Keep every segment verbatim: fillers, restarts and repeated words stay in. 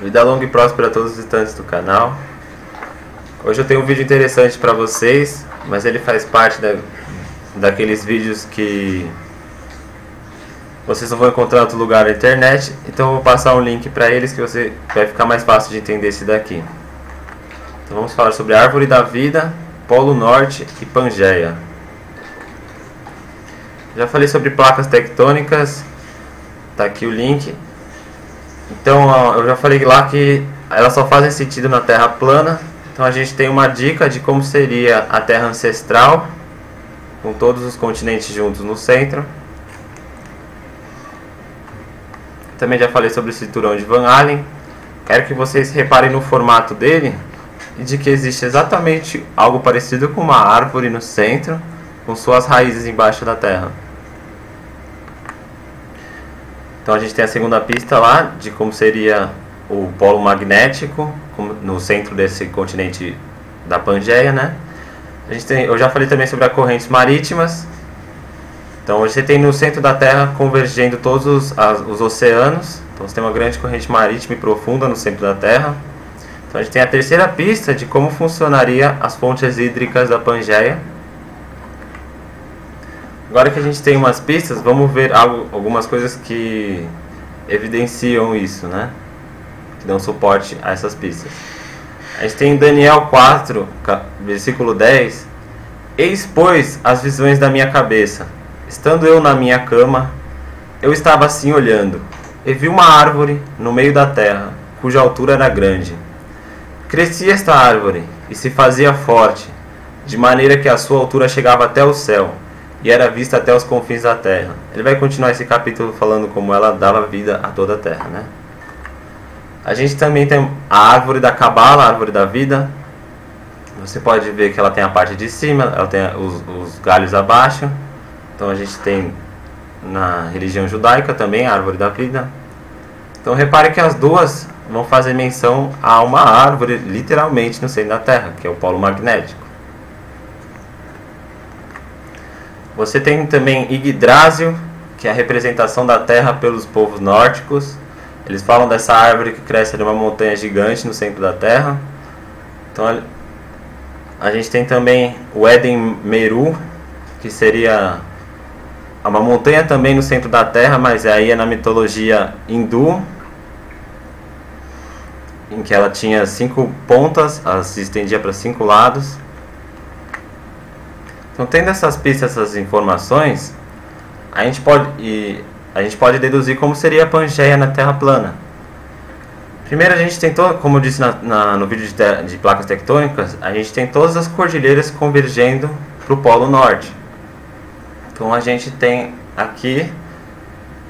Vida longa e próspera a todos os visitantes do canal. Hoje eu tenho um vídeo interessante para vocês, mas ele faz parte da, daqueles vídeos que vocês não vão encontrar em outro lugar na internet. Então eu vou passar um link para eles que você vai ficar mais fácil de entender esse daqui. Então vamos falar sobre a Árvore da Vida, Polo Norte e Pangéia. Já falei sobre placas tectônicas, tá aqui o link. Então eu já falei lá que elas só fazem sentido na Terra Plana. Então a gente tem uma dica de como seria a Terra ancestral, com todos os continentes juntos no centro. Também já falei sobre o cinturão de Van Allen. Quero que vocês reparem no formato dele e de que existe exatamente algo parecido com uma árvore no centro, com suas raízes embaixo da terra. Então a gente tem a segunda pista lá de como seria o polo magnético no centro desse continente da Pangéia, né? A gente tem, eu já falei também sobre as correntes marítimas. Então você tem no centro da Terra convergendo todos os, as, os oceanos. Então você tem uma grande corrente marítima e profunda no centro da Terra. Então a gente tem a terceira pista de como funcionaria as fontes hídricas da Pangéia. Agora que a gente tem umas pistas, vamos ver algo, algumas coisas que evidenciam isso, né? Que dão suporte a essas pistas. A gente tem em Daniel quatro, versículo dez. Eis, pois, as visões da minha cabeça. Estando eu na minha cama, eu estava assim olhando, e vi uma árvore no meio da terra, cuja altura era grande. Crescia esta árvore, e se fazia forte, de maneira que a sua altura chegava até o céu, e era vista até os confins da terra. Ele vai continuar esse capítulo falando como ela dava vida a toda a terra, né? A gente também tem a árvore da Cabala, a árvore da vida. Você pode ver que ela tem a parte de cima, ela tem os, os galhos abaixo. Então a gente tem na religião judaica também a árvore da vida. Então repare que as duas vão fazer menção a uma árvore literalmente no centro da terra, que é o polo magnético. Você tem também Yggdrasil, que é a representação da terra pelos povos nórdicos. Eles falam dessa árvore que cresce numa montanha gigante no centro da terra. Então a gente tem também o Éden Meru, que seria uma montanha também no centro da terra, mas aí é na mitologia hindu, em que ela tinha cinco pontas, ela se estendia para cinco lados. Então, tendo essas pistas, essas informações, a gente pode, e a gente pode deduzir como seria a Pangéia na Terra plana. Primeiro, a gente tentou, como eu disse na, na, no vídeo de, te, de placas tectônicas, a gente tem todas as cordilheiras convergendo para o Polo Norte. Então, a gente tem aqui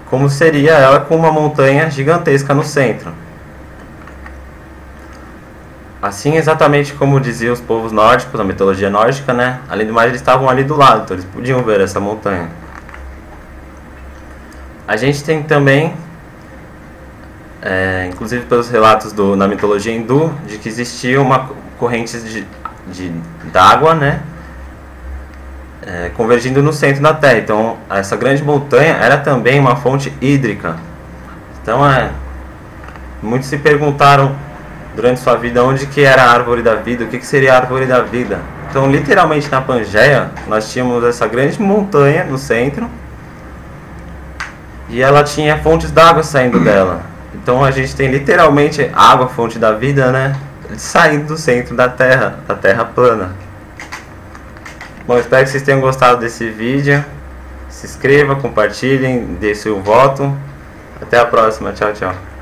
como seria ela com uma montanha gigantesca no centro. Assim, exatamente como diziam os povos nórdicos, a mitologia nórdica, né? Além do mais, eles estavam ali do lado, então eles podiam ver essa montanha. A gente tem também, é, inclusive pelos relatos do, na mitologia hindu, de que existia uma corrente de, de, d'água, né? É, convergindo no centro da Terra. Então, essa grande montanha era também uma fonte hídrica. Então, é, muitos se perguntaram durante sua vida onde que era a árvore da vida, o que que seria a árvore da vida. Então literalmente na Pangéia nós tínhamos essa grande montanha no centro e ela tinha fontes d'água saindo dela. Então a gente tem literalmente água, fonte da vida, né, saindo do centro da terra, da terra plana. Bom, espero que vocês tenham gostado desse vídeo. Se inscreva, compartilhem, dê seu voto. Até a próxima, tchau, tchau.